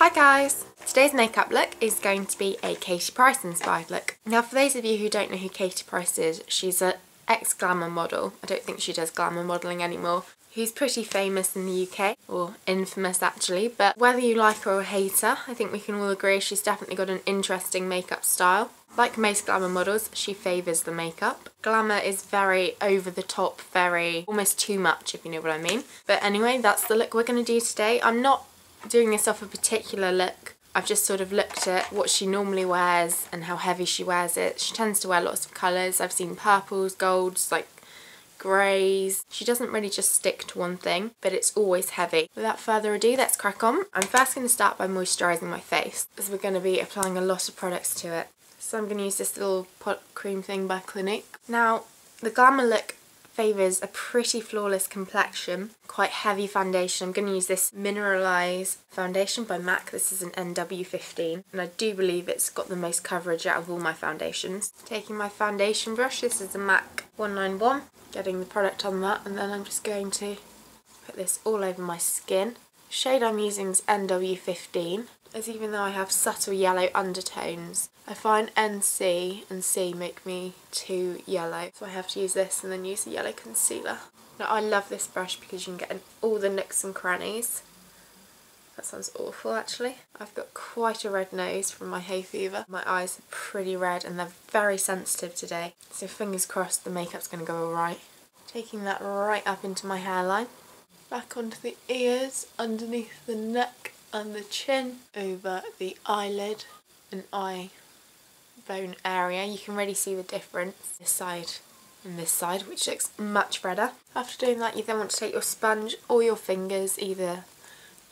Hi guys! Today's makeup look is going to be a Katie Price inspired look. Now for those of you who don't know who Katie Price is, she's an ex-glamour model. I don't think she does glamour modelling anymore. Who's pretty famous in the UK, or infamous actually, but whether you like her or hate her, I think we can all agree she's definitely got an interesting makeup style. Like most glamour models, she favours the makeup. Glamour is very over the top, very almost too much, if you know what I mean. But anyway, that's the look we're going to do today. I'm not doing this off a particular look. I've just sort of looked at what she normally wears and how heavy she wears it. She tends to wear lots of colours. I've seen purples, golds, like greys. She doesn't really just stick to one thing, but it's always heavy. Without further ado, let's crack on. I'm first going to start by moisturising my face, as we're going to be applying a lot of products to it. So I'm going to use this little pot cream thing by Clinique. Now, the glamour look favours a pretty flawless complexion, quite heavy foundation. I'm going to use this Mineralize foundation by MAC. This is an NW15, and I do believe it's got the most coverage out of all my foundations. Taking my foundation brush, this is the MAC 191, getting the product on that, and then I'm just going to put this all over my skin. The shade I'm using is NW15, as even though I have subtle yellow undertones, I find NC and C make me too yellow, so I have to use this and then use the yellow concealer. Now I love this brush because you can get in all the nooks and crannies. That sounds awful actually. I've got quite a red nose from my hay fever. My eyes are pretty red and they're very sensitive today, so fingers crossed the makeup's going to go alright. Taking that right up into my hairline, back onto the ears, underneath the neck and the chin, over the eyelid and eye bone area. You can really see the difference, this side and this side, which looks much redder. After doing that, you then want to take your sponge or your fingers, either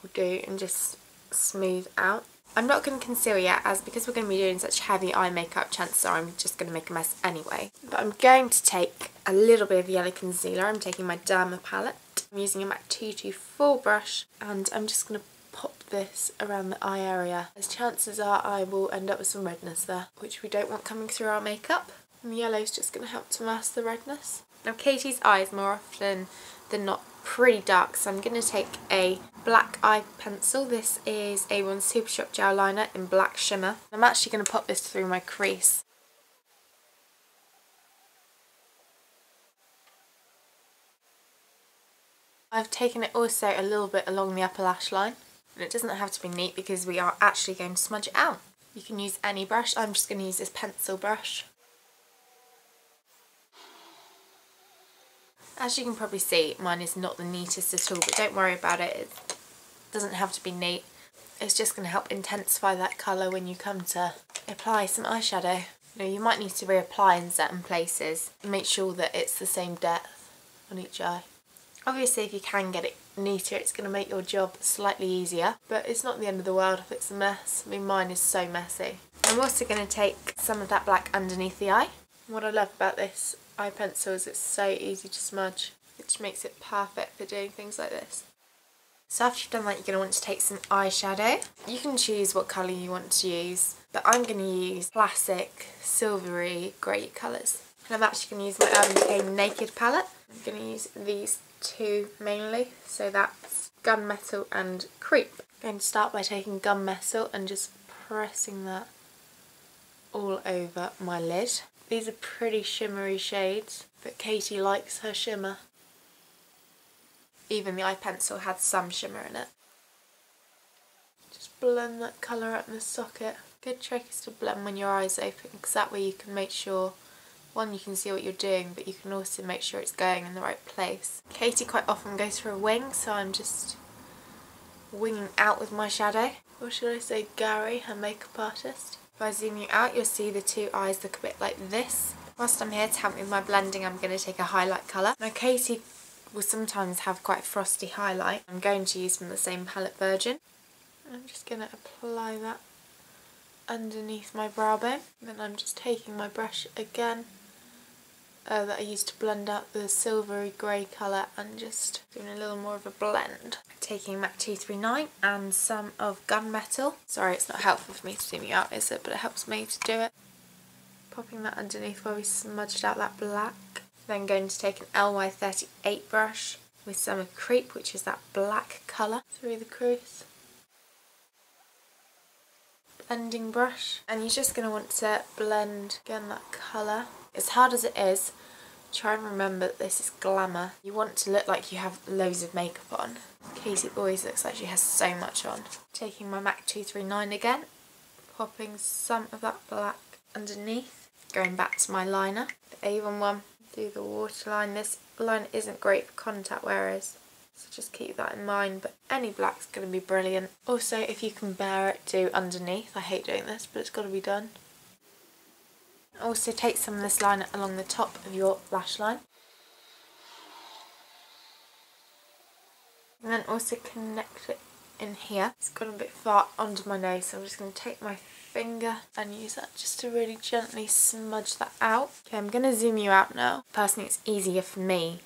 will do, and just smooth out. I'm not going to conceal yet, as because we're going to be doing such heavy eye makeup, chances are I'm just going to make a mess anyway. But I'm going to take a little bit of yellow concealer. I'm taking my Derma palette. I'm using a MAC 224 brush, and I'm just going to pop this around the eye area, as chances are I will end up with some redness there, which we don't want coming through our makeup, and the yellow's just going to help to mask the redness. Now Katie's eyes more often than not pretty dark, so I'm going to take a black eye pencil. This is Avon Super Shop Gel Liner in black shimmer. I'm actually going to pop this through my crease. I've taken it also a little bit along the upper lash line, and it doesn't have to be neat because we are actually going to smudge it out. You can use any brush. I'm just going to use this pencil brush. As you can probably see, mine is not the neatest at all, but don't worry about it. It doesn't have to be neat. It's just going to help intensify that colour when you come to apply some eyeshadow. You know, you might need to reapply in certain places. Make sure that it's the same depth on each eye. Obviously, if you can get it neater, it's going to make your job slightly easier, but it's not the end of the world if it's a mess. I mean, mine is so messy. I'm also going to take some of that black underneath the eye. What I love about this eye pencil is it's so easy to smudge, which makes it perfect for doing things like this. So after you've done that, you're going to want to take some eyeshadow. You can choose what colour you want to use, but I'm going to use classic, silvery, grey colours. And I'm actually going to use my Urban Decay Naked palette. I'm going to use these two mainly, so that's Gunmetal and Creep. I'm going to start by taking Gunmetal and just pressing that all over my lid. These are pretty shimmery shades, but Katie likes her shimmer. Even the eye pencil had some shimmer in it. Just blend that colour out in the socket. Good trick is to blend when your eye's open, because that way you can make sure, one, you can see what you're doing, but you can also make sure it's going in the right place. Katie quite often goes for a wing, so I'm just winging out with my shadow. Or should I say Gary, her makeup artist. If I zoom you out, you'll see the two eyes look a bit like this. Whilst I'm here to help me with my blending, I'm going to take a highlight colour. Now Katie will sometimes have quite a frosty highlight. I'm going to use from the same palette, Virgin. I'm just going to apply that underneath my brow bone. And then I'm just taking my brush again, that I used to blend out the silvery grey colour, and just doing a little more of a blend. Taking MAC 239 and some of Gunmetal. Sorry, it's not helpful for me to zoom you out, is it? But it helps me to do it. Popping that underneath where we smudged out that black. Then going to take an LY38 brush with some of Creep, which is that black colour, through the crease. blending brush, and you're just going to want to blend again that colour. As hard as it is, try and remember that this is glamour. You want to look like you have loads of makeup on. Katie always looks like she has so much on. Taking my MAC 239 again, popping some of that black underneath, going back to my liner, the Avon one, do the waterline. This line isn't great for contact wearers, so just keep that in mind, but any black's going to be brilliant. Also, if you can bear it, do underneath. I hate doing this, but it's got to be done. Also take some of this liner along the top of your lash line. And then also connect it in here. It's gone a bit far under my nose, so I'm just going to take my finger and use that just to really gently smudge that out. Okay, I'm going to zoom you out now. Personally, it's easier for me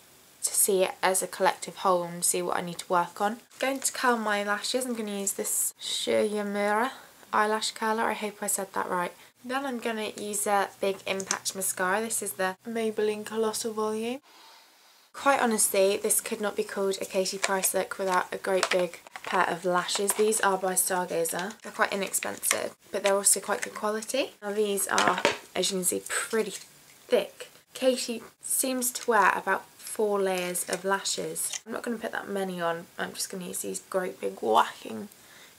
to see it as a collective whole and see what I need to work on. I'm going to curl my lashes. I'm going to use this Shu Uemura eyelash curler. I hope I said that right. Then I'm going to use a big impact mascara. This is the Maybelline Colossal Volume. Quite honestly, this could not be called a Katie Price look without a great big pair of lashes. These are by Stargazer. They're quite inexpensive, but they're also quite good quality. Now these are, as you can see, pretty thick. Katie seems to wear about 4 layers of lashes. I'm not going to put that many on. I'm just going to use these great big whacking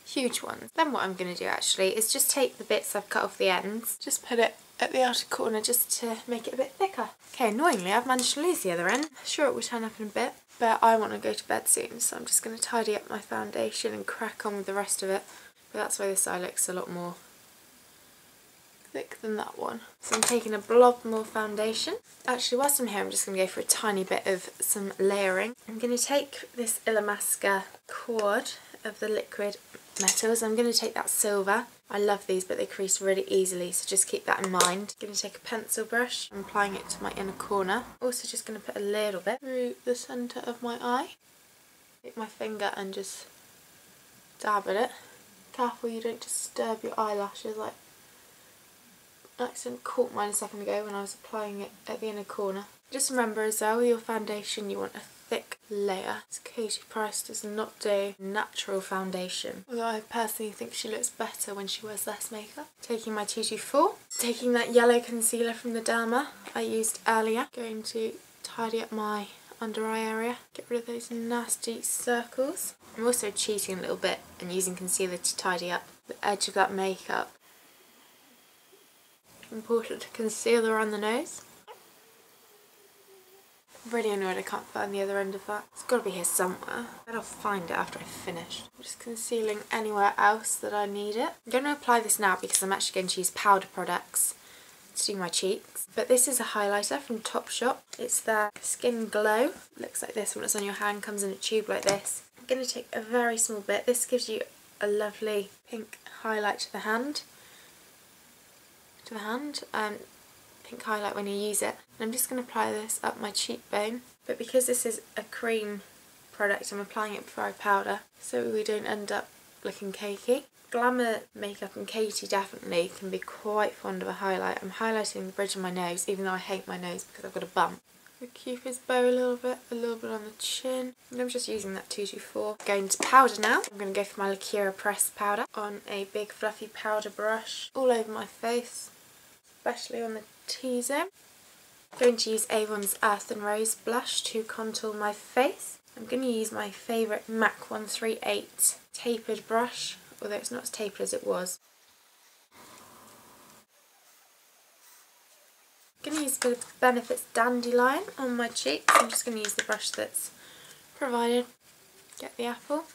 huge ones. Then what I'm going to do actually is just take the bits I've cut off the ends, just put it at the outer corner just to make it a bit thicker. Okay, annoyingly I've managed to lose the other end. Sure, it will turn up in a bit, but I want to go to bed soon, so I'm just going to tidy up my foundation and crack on with the rest of it. But that's why this eye looks a lot more thick than that one. So I'm taking a blob more foundation. Actually, whilst I'm here, I'm just going to go for a tiny bit of some layering. I'm going to take this Illamasqua cord of the liquid metals. I'm going to take that silver. I love these, but they crease really easily, so just keep that in mind. I'm going to take a pencil brush. I'm applying it to my inner corner. Also just going to put a little bit through the centre of my eye. Take my finger and just dab at it. Careful you don't disturb your eyelashes. Like, I accidentally caught mine a second ago when I was applying it at the inner corner. Just remember as well, with your foundation you want a thick layer. Katie Price does not do natural foundation, although I personally think she looks better when she wears less makeup. Taking my 224, taking that yellow concealer from the Derma I used earlier, going to tidy up my under eye area, get rid of those nasty circles. I'm also cheating a little bit and using concealer to tidy up the edge of that makeup. Important to conceal around the nose. I'm really annoyed I can't find the other end of that. It's got to be here somewhere, but I'll find it after I've finished. I'm just concealing anywhere else that I need it. I'm going to apply this now because I'm actually going to use powder products to do my cheeks. But this is a highlighter from Topshop. It's their Skin Glow. Looks like this when it's on your hand, comes in a tube like this. I'm going to take a very small bit. This gives you a lovely pink highlight to the hand. Pink highlight when you use it. And I'm just going to apply this up my cheekbone, but because this is a cream product I'm applying it before I powder, so we don't end up looking cakey. Glamour makeup, and Katie definitely can be quite fond of a highlight. I'm highlighting the bridge of my nose, even though I hate my nose because I've got a bump. The cupid's bow a little bit on the chin, and I'm just using that 224. Going to powder now. I'm going to go for my L'Occitane pressed powder on a big fluffy powder brush all over my face, especially on the T-zone. I'm going to use Avon's Earthen Rose blush to contour my face. I'm going to use my favourite MAC 138 tapered brush, although it's not as tapered as it was. I'm going to use a bit of Benefit's Dandelion on my cheeks. I'm just going to use the brush that's provided. Get the apple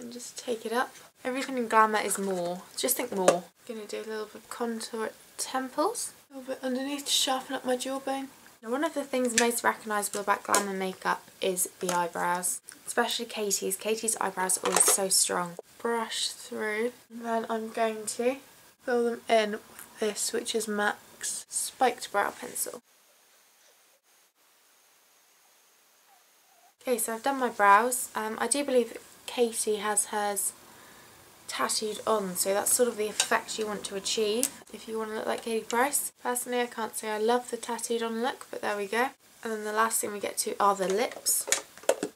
and just take it up. Everything in glamour is more. Just think more. I'm going to do a little bit of contour at temples, a little bit underneath to sharpen up my jawbone. Now, one of the things most recognisable about glamour makeup is the eyebrows, especially Katie's. Katie's eyebrows are always so strong. Brush through, and then I'm going to fill them in with this, which is MAC's Spiked Brow Pencil. Okay, so I've done my brows. I do believe that Katie has hers tattooed on, so that's sort of the effect you want to achieve if you want to look like Katie Price. Personally, I can't say I love the tattooed on look, but there we go. And then the last thing we get to are the lips.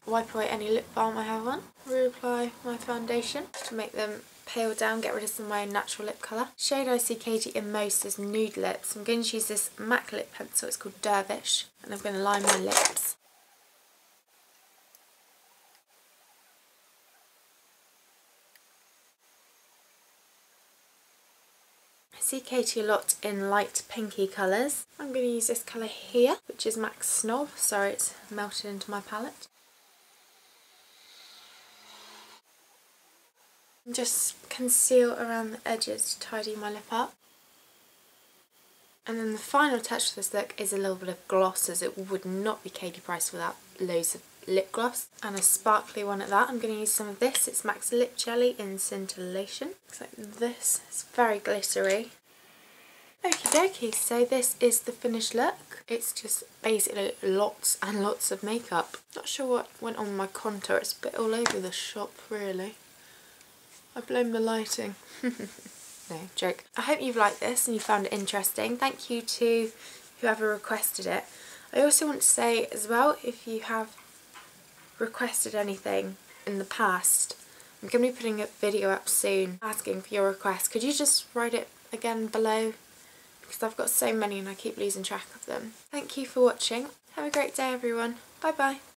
Wipe away any lip balm I have on. Reapply my foundation to make them pale down, get rid of some of my natural lip colour. Shade I see Katie in most is Nude Lips. I'm going to use this MAC lip pencil, it's called Dervish, and I'm going to line my lips. I see Katie a lot in light pinky colours. I'm going to use this colour here, which is MAC Snob. Sorry, it's melted into my palette. And just conceal around the edges to tidy my lip up. And then the final touch to this look is a little bit of gloss, as it would not be Katie Price without loads of lip gloss, and a sparkly one at that. I'm going to use some of this. It's MAC's Lip Jelly in Scintillation. Looks like this. It's very glittery. Okie dokie, so this is the finished look. It's just basically lots and lots of makeup. Not sure what went on with my contour, it's a bit all over the shop really. I blame the lighting. No, joke. I hope you've liked this and you found it interesting. Thank you to whoever requested it. I also want to say as well, if you have requested anything in the past, I'm going to be putting a video up soon asking for your request. Could you just write it again below? Because I've got so many and I keep losing track of them. Thank you for watching. Have a great day everyone. Bye bye.